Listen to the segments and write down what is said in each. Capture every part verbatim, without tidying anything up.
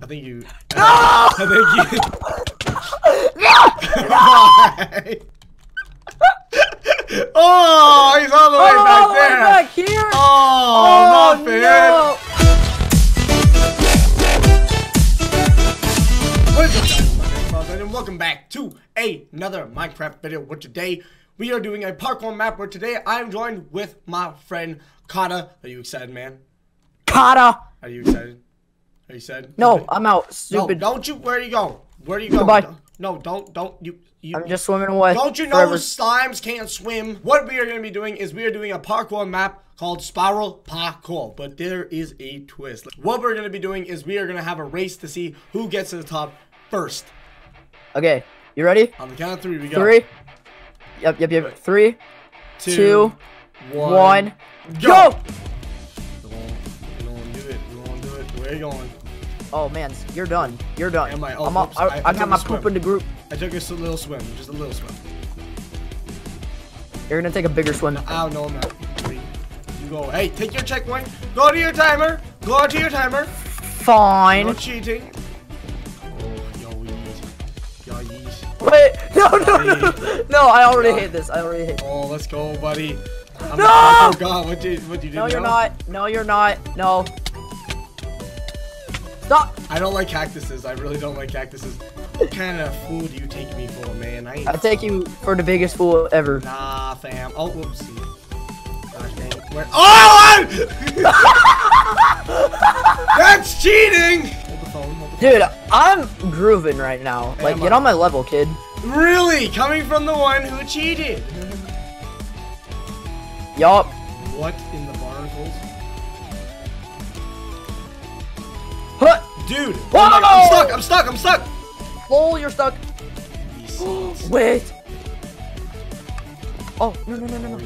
I think you. No! I think you. No! No! Oh, he's all the way oh, back there. Way back here. Oh, oh, not fair. No. What's up, guys? And welcome back to another Minecraft video. Where today we are doing a parkour map. Where today I'm joined with my friend Kata. Are you excited, man? Kata. Are you excited? Are you said? No, I'm out. Stupid. No, don't you. Where do you go? Where do you go? Goodbye. No, don't, don't. You, you. I'm just swimming away. Don't you know forever. Slimes can't swim? What we are going to be doing is we are doing a parkour map called Spiral Parkour. But there is a twist. What we're going to be doing is we are going to have a race to see who gets to the top first. Okay. You ready? On the count of three, we go. Three. Yep, yep, yep. Three, two, two one, one. Go! go! Where you going? Oh man, you're done. You're done. Am I? Oh, I'm up. I, I, I got my poop in the group. I took just a little swim, just a little swim. You're gonna take a bigger swim. Oh no, I'm not. You go. Hey, take your checkpoint. Go to your timer. Go to your timer. Fine. No cheating. Oh, yo, yeet. Yo, yeet. Wait, no, no, no, no. I already God. hate this. I already hate. Oh, let's go, buddy. I'm no. Not, oh God, what did what did you do? No, now? You're not. No, you're not. No. Stop. I don't like cactuses. I really don't like cactuses. What kind of fool do you take me for, man? I ain't I take you for the biggest fool ever. Nah, fam. Oh, whoopsie. Gosh, dang it. Where oh! That's cheating! Hold the phone, hold the phone. Dude, I'm grooving right now. Like, Am get I? on my level, kid. Really? Coming from the one who cheated. Yup. What in the barnacles? Huh. Dude, whoa! Oh my, I'm stuck, I'm stuck, I'm stuck! Oh, you're stuck. Wait. Oh, no, no, no, no, no.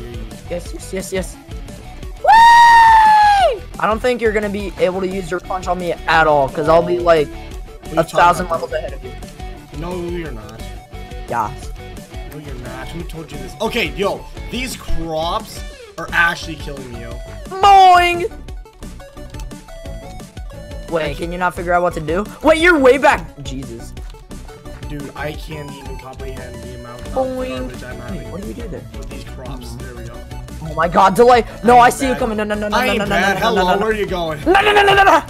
Yes, yes, yes, yes. Whee! I don't think you're gonna be able to use your punch on me at all, because I'll be like a thousand levels ahead of you. No, you're not. Yeah. No, you're not. Who told you this? Okay, yo, these crops are actually killing me, yo. Boing! Wait, can you not figure out what to do? Wait, you're way back! Jesus. Dude, I can't even comprehend the amount of garbage I'm having. Wait, what do we do there? With these crops, there we go. Oh my god, delay! No, I, I see bad. you coming! No, no, no, no, I no, no, no, no, no, Hello, no, no. where are you going? No, no, no, no, no, no!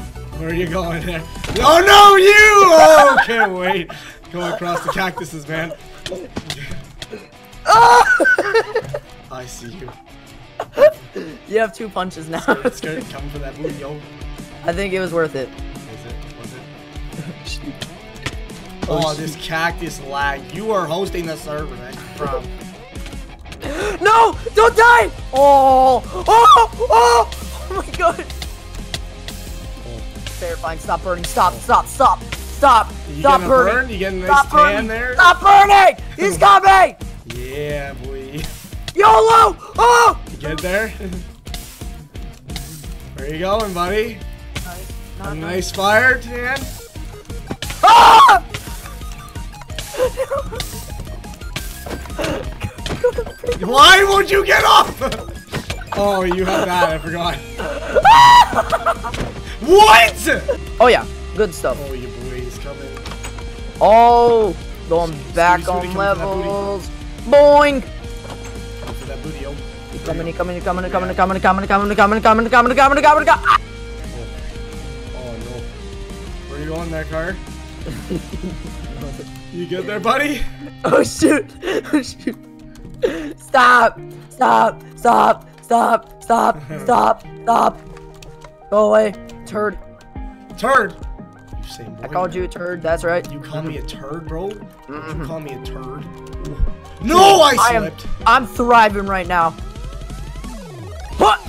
Where are you going there? Oh no, you! Oh, can't wait. Go across the cactuses, man. I see you. You have two punches now. It's good, it's good. Come for that move, yo. I think it was worth it. Was it? Was it? oh, oh this cactus lag. You are hosting the server, man. No! Don't die! Oh! Oh! Oh! Oh my god! Oh. Terrifying. Stop burning. Stop! Stop! Stop! Stop! You Stop burning! Burn? You getting a nice tan there? Stop burning! He's coming! Yeah, boy. YOLO! Oh! You get there? Where you going, buddy? A nice fire, Tan. Ah! Why won't you get off? Oh, you have that. I forgot. What? Oh yeah, good stuff. Oh, your boy is coming. Oh, going so, back so on levels. Boing. For that booty, yo. You coming? You coming? You coming? You coming? You coming? You coming? You coming? You coming? You coming? You coming? You coming? You coming? You coming? You go in that car. You get there, buddy? Oh shoot! Oh shoot! Stop! Stop! Stop! Stop! Stop! Stop! Stop! Go away, turd. Turd. You say boy, I called man. you a turd. That's right. You call me a turd, bro? Mm-hmm. You call me a turd? No, I slipped. I am, I'm thriving right now. What?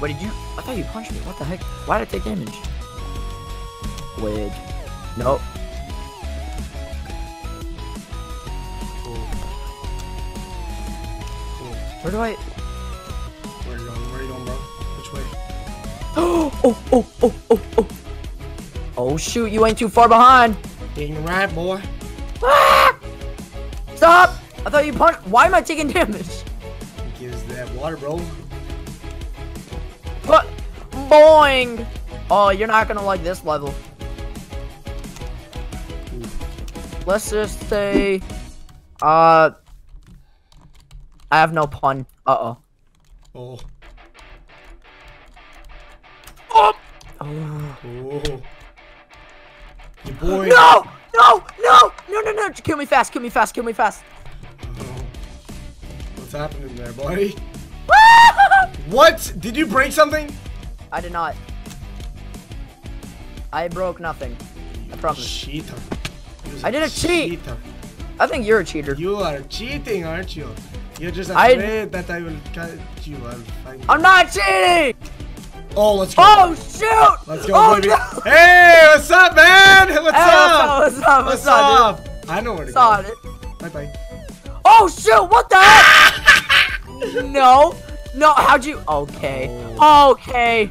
What did you? I thought you punched me. What the heck? Why did I take damage? Wait. Nope. Where do I? Where are you going? Where are you going, bro? Which way? Oh! Oh! Oh! Oh! Oh! Oh! Shoot! You ain't too far behind. Getting right, boy. Ah! Stop! I thought you punched. Why am I taking damage? Gives that water, bro. What? Boing! Oh, you're not gonna like this level. Let's just say, uh, I have no pun. Uh oh. Oh. Oh. Oh. Oh. Your boy. No! No! No! No! No! No! Kill me fast! Kill me fast! Kill me fast! Oh. What's happening there, buddy? What? Did you break something? I did not. I broke nothing. I promise. Cheater. I did a cheat. I think you're a cheater. You are cheating, aren't you? You're just afraid I... that I will catch you. I'll find you. I'm not cheating. Oh, let's go. Oh shoot! Let's go, oh, baby. No. Hey, what's up, man? What's hey, up? What's up? What's, what's up? What's up? I know where to go. It. Bye bye. Oh shoot! What the heck? No. No, how'd you? Okay. Oh. Okay.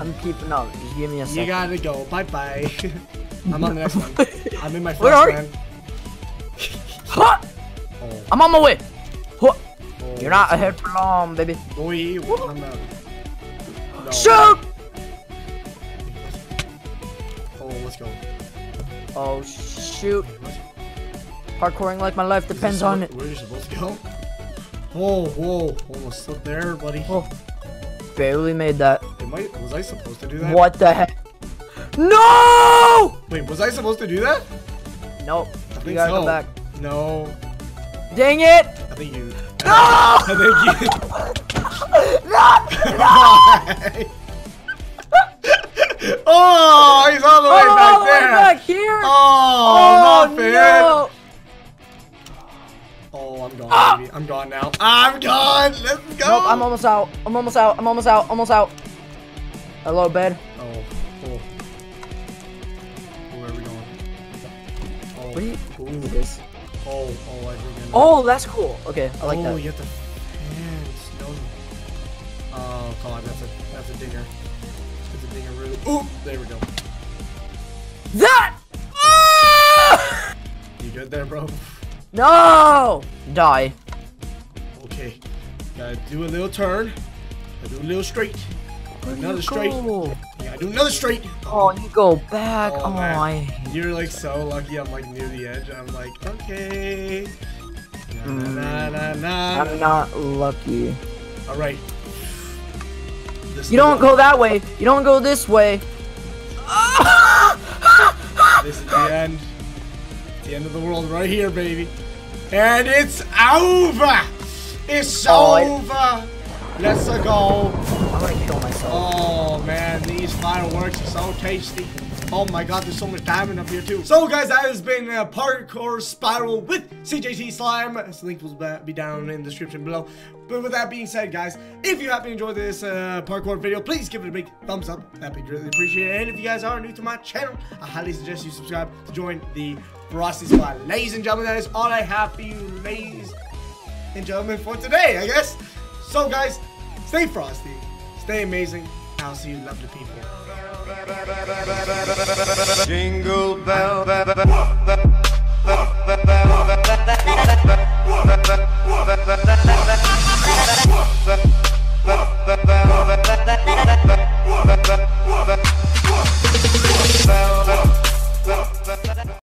I'm keeping up. Just give me a second. You gotta go. Bye bye. I'm on the next one. I'm in my first one. Huh? Oh. I'm on my way. Huh. Oh, you're not ahead for long, baby. Boy, I'm out. No. Shoot! Oh, let's go. Oh, shoot. Parkouring like my life depends on it. Where are you supposed to go? Whoa, whoa. Almost slipped there, buddy. Oh. Barely made that. Am I, was I supposed to do that? What the heck? No! Wait, was I supposed to do that? Nope. You gotta so. Come back. No. Dang it! I think you. No! I think you. No! No! Oh, he's all the way oh, back all the there. Way back here. Oh, oh not fair. No. Oh, I'm gone. Ah. Baby. I'm gone now. I'm gone. Let's go. Nope, I'm almost out. I'm almost out. I'm almost out. Almost out. Hello, bed. Oh, cool. Where are we going? Oh, what are you? Ooh. What is this? Oh, oh, I think I know. Oh, that's cool. Okay, I like oh, that. Oh, you have to. Man, no. Oh God, that's a that's a dinger. That's a dinger really. Ooh, there we go. That. Ah! You good there, bro? No. Die. Okay. Gotta do a little turn. Gotta do a little straight. Another straight. Yeah, I do another straight. Oh, you go back. Oh, oh my. You're like so lucky. I'm like near the edge. I'm like, okay. Na, mm. na, na, na, na, I'm not lucky. All right. This you don't way. Go that way. You don't go this way. This is the end. The end of the world right here, baby. And it's over. It's oh, over. I Let's go. I'm gonna kill myself. Oh man, these fireworks are so tasty. Oh my god, there's so much diamond up here too. So guys, that has been a parkour spiral with C J T Slime. This link will be down in the description below. But with that being said, guys, if you happen to enjoy this uh, parkour video, please give it a big thumbs up. That'd be greatly appreciated. And if you guys are new to my channel, I highly suggest you subscribe to join the Frosty Squad. Ladies and gentlemen, that is all I have for you, ladies and gentlemen, for today, I guess. So guys, stay frosty, stay amazing, I'll see you lovely people. Jingle bell, bell, bell,